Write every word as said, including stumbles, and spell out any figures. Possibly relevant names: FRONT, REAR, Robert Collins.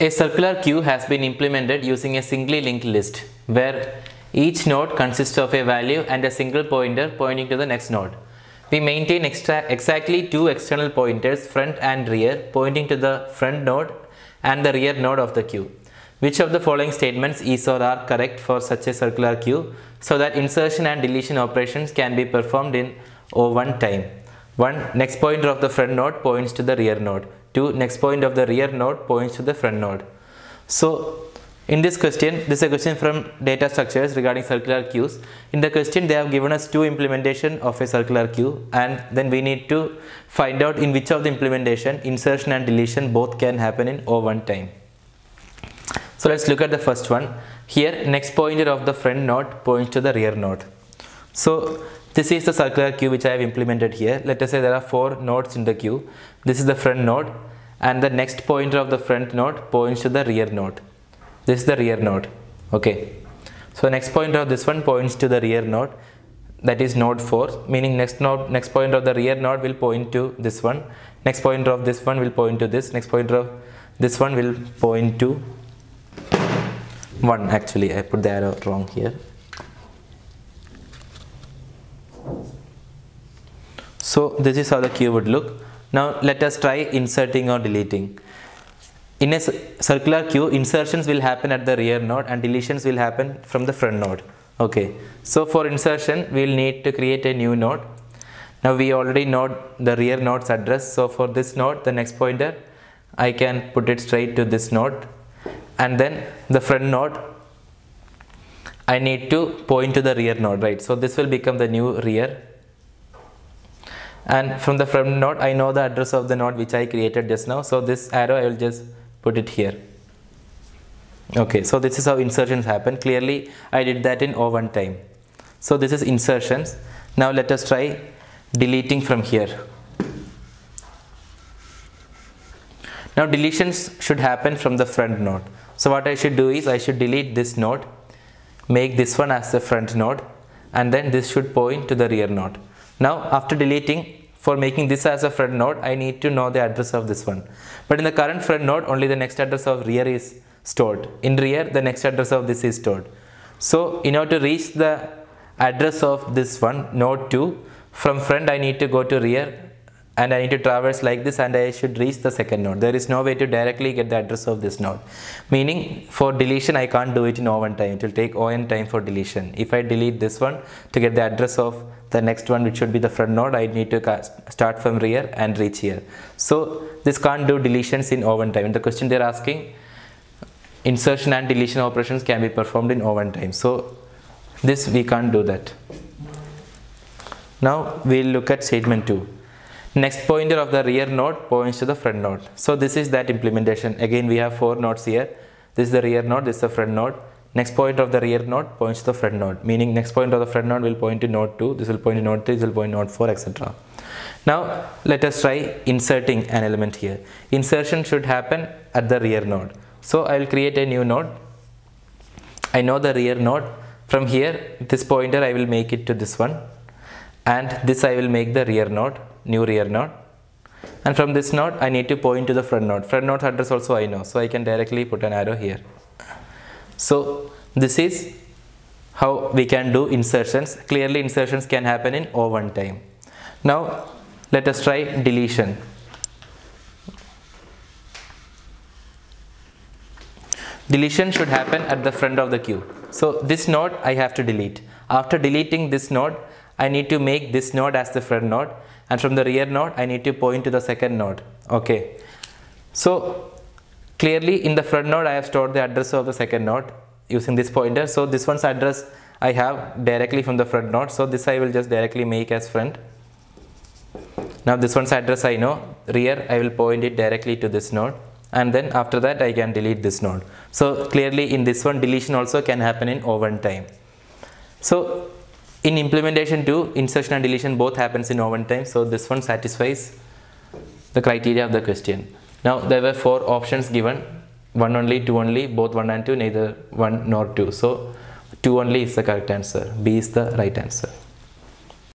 A circular queue has been implemented using a singly linked list, where each node consists of a value and a single pointer pointing to the next node. We maintain extra exactly two external pointers, front and rear, pointing to the front node and the rear node of the queue. Which of the following statements is or are correct for such a circular queue, so that insertion and deletion operations can be performed in O one time? one. Next pointer of the front node points to the rear node. two. Next point of the rear node points to the front node. So, in this question, this is a question from data structures regarding circular queues. In the question, they have given us two implementation of a circular queue, and then we need to find out in which of the implementation insertion and deletion both can happen in O one time. So let's look at the first one. Here, next pointer of the front node points to the rear node. So this is the circular queue which I have implemented here. Let us say there are four nodes in the queue. This is the front node, and the next pointer of the front node points to the rear node. This is the rear node. Okay. So next pointer of this one points to the rear node, that is node four, meaning next node, next pointer of the rear node will point to this one. Next pointer of this one will point to this. Next pointer of this one will point to one. Actually, I put the arrow wrong here. So this is how the queue would look. Now let us try inserting or deleting. In a circular queue, insertions will happen at the rear node and deletions will happen from the front node. Okay. So for insertion, we will need to create a new node. Now we already know the rear node's address. So for this node, the next pointer, I can put it straight to this node. And then the front node, I need to point to the rear node, right? So this will become the new rear. And from the front node, I know the address of the node which I created just now. So this arrow, I will just put it here. Okay, so this is how insertions happen. Clearly, I did that in O one time. So this is insertions. Now let us try deleting from here. Now deletions should happen from the front node. So what I should do is I should delete this node, make this one as the front node, and then this should point to the rear node. Now after deleting, for making this as a front node, I need to know the address of this one. But in the current front node, only the next address of rear is stored. In rear, the next address of this is stored. So in order to reach the address of this one, node two, from front I need to go to rear, and I need to traverse like this, and I should reach the second node. There is no way to directly get the address of this node. Meaning for deletion, I can't do it in O one time. It will take O n time for deletion. If I delete this one to get the address of the next one, which should be the front node, I need to start from rear and reach here. So this can't do deletions in O one time. In the question, they're asking insertion and deletion operations can be performed in O one time. So this we can't do that. Now we'll look at statement two. Next pointer of the rear node points to the front node. So this is that implementation. Again, we have four nodes here. This is the rear node, this is the front node. Next pointer of the rear node points to the front node, meaning next pointer of the front node will point to node two, this will point to node three, this will point to node four, et cetera. Now let us try inserting an element here. Insertion should happen at the rear node. So I will create a new node. I know the rear node. From here, this pointer I will make it to this one, and this I will make the rear node, new rear node. And from this node, I need to point to the front node. Front node's address also I know, so I can directly put an arrow here. So this is how we can do insertions. Clearly, insertions can happen in O one time. Now let us try deletion. Deletion should happen at the front of the queue. So this node I have to delete. After deleting this node, I need to make this node as the front node, and from the rear node I need to point to the second node. Okay. So clearly, in the front node, I have stored the address of the second node using this pointer. So this one's address I have directly from the front node. So this I will just directly make as front. Now this one's address I know. Rear, I will point it directly to this node. And then after that, I can delete this node. So clearly, in this one, deletion also can happen in O one time. So in implementation two, insertion and deletion both happens in O one time. So this one satisfies the criteria of the question. Now there were four options given, one only, two only, both one and two, neither one nor two. So two only is the correct answer. B is the right answer.